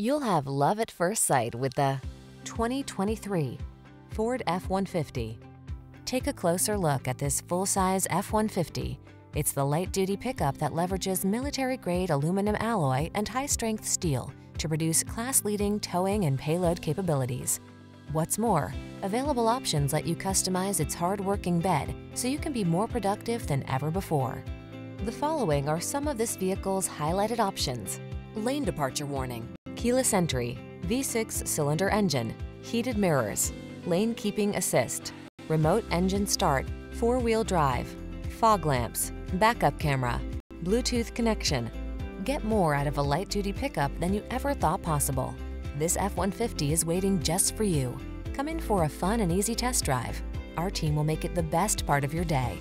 You'll have love at first sight with the 2023 Ford F-150. Take a closer look at this full-size F-150. It's the light-duty pickup that leverages military-grade aluminum alloy and high-strength steel to produce class-leading towing and payload capabilities. What's more, available options let you customize its hard-working bed so you can be more productive than ever before. The following are some of this vehicle's highlighted options: lane departure warning, keyless entry, V6 cylinder engine, heated mirrors, lane keeping assist, remote engine start, four-wheel drive, fog lamps, backup camera, Bluetooth connection. Get more out of a light-duty pickup than you ever thought possible. This F-150 is waiting just for you. Come in for a fun and easy test drive. Our team will make it the best part of your day.